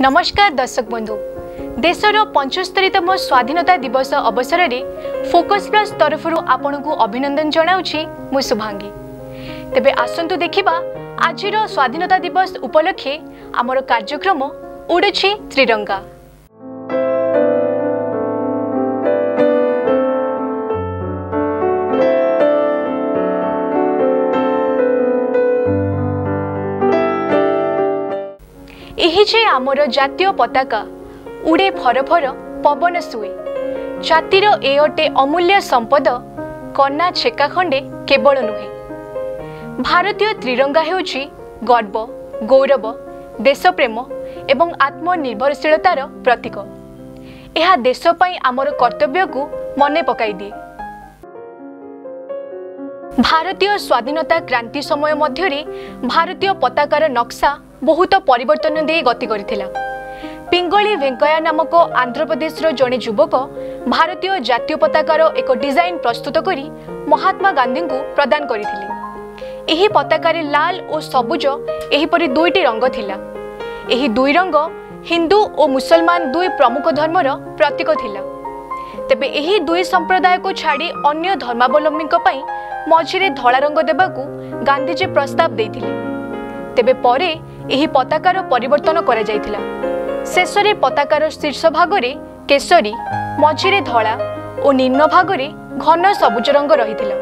नमस्कार दर्शक बंधु, देशर 75तम स्वाधीनता दिवस अवसर में फोकस प्लस तरफ आपण को अभिनंदन जनाऊँ मु शुभांगी। तेबे आसतु देखा आज स्वाधीनता दिवस उपलक्षे आमर कार्यक्रम उड़ुछि त्रिरंगा। जे आमर जातीय पताका उड़े फरफर पवन सुए, जातिर ए अटे अमूल्य संपद कन्ना छेका खंडे केवल नुहे। भारतीय त्रिरंगा हेउछि गर्व, गौरव, देशप्रेम एवं आत्मनिर्भरशीलतार प्रतीक। यह देश पई आमर कर्तव्य को मने पकाई दिए। भारतीय स्वाधीनता क्रांति समय मध्यरे भारतीय पताकार नक्शा बहुत परिवर्तन दे गति करिथिला। पिंगली वेंकैया नामक आंध्र प्रदेश जड़े युवक भारतीय जातीय पताकार एक डिजाइन प्रस्तुत करी महात्मा गांधी को प्रदान करिथिले। एही पताकारे लाल और सबुज एहीपरि दुईटी रंग थिला। एही दुई रंग हिंदू और मुसलमान दुई प्रमुख धर्मर प्रतीक थिला। तेबे एही दुई संप्रदाय को छाड़ी अन्य धर्मावलंबी पई मझिरे धला रंग देबाकू गांधीजी प्रस्ताव देइथिले। तेबे परे एही पताकार परिवर्तन करा जायथिला। शेषरे पताकार शीर्ष भागरे केसरी, मझिरे धला और निम्न भागरे घन सबुज रंग रहिथिला।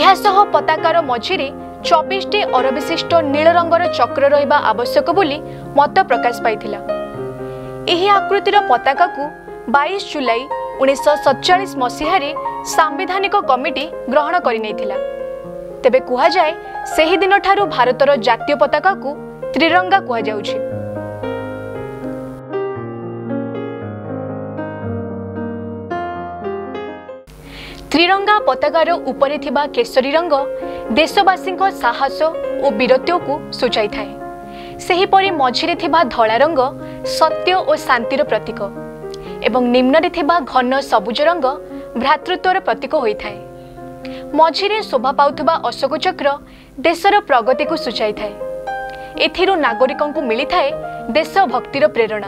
एहा सह पताकार मझिरे 24टी अरविशिष्ट नील रंगर चक्र रहिबा आवश्यक बोली मत प्रकाश पाइथिला। एही आकृतिर पताका को 22 जुलाई 1947 मसीहारे सांविधानिक कमिटी ग्रहण करिनैथिला। तेबे कुहा जाय सेही दिन ठारू भारतर जातीय पताका को त्रिरंगा कुहा जाउछि। त्रिरंगा पताकार उपरे थिबा केसरी रंग देशवासींको साहस और वीरत्व को सूचाई थाए। सेहीपरि मझिरे थिबा धला रंग सत्य और शांतिर प्रतीक एवं निम्नरे थिबा घन सबुज रंग भ्रातृत्वर प्रतीक होइथाए। मझिरे शोभा पाउथबा अशोक चक्र देशर प्रगति को सूचाई थाए। एथिरु नागरिकंकु मिली थाए देश भक्तिर प्रेरणा।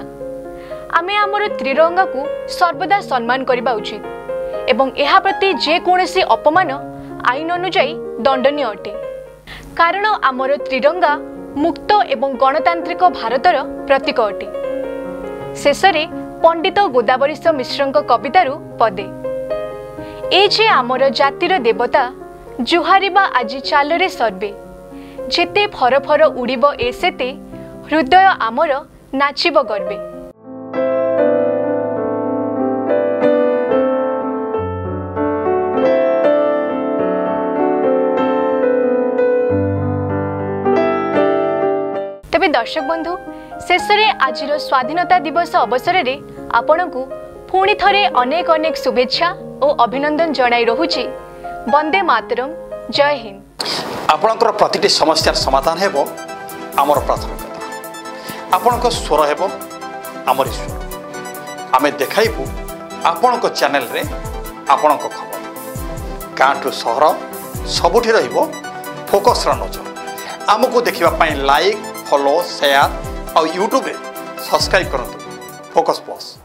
आमे आमर त्रिरंगा को सर्वदा सम्मान करिबा उचित एवं एहा प्रति जे कोनोसी अपमान आईन अनुसार दंडनीय अटे, कारण आमर त्रिरंगा मुक्त एवं गणतांत्रिक भारतर प्रतीक अटे। शेषरे पंडित गोदावरी मिश्रंक कवितारु पदे, एजे आमर जातिर देवता जुहारिबा आजी चालरे सर्वे, जेते फरफर उड़ीबो ए सेते हृदय आमर नाचिबो गर्वे। तबे दर्शक बंधु, शेषरे आजिर स्वाधीनता दिवस अवसर रे आपनकु पुणी थरे अनेक अनेक शुभेच्छा और अभिनंदन जनाई रहुछि। वंदे मातरम, जय हिंद। आपणकर प्रतिटी समस्यार समाधान हेबो आमर प्राथमिकता, आपणकर स्वर हेबो आमर ईश्वर। आमे देखाइबु आपणकर चैनल रे आपणकर खबर, गाँटू सहर सबुठी रहिबो फोकस नजर। आमको देखिबा पई लाइक, फॉलो, शेयर और यूट्यूब रे सब्सक्राइब करंतु फोकस प्लस।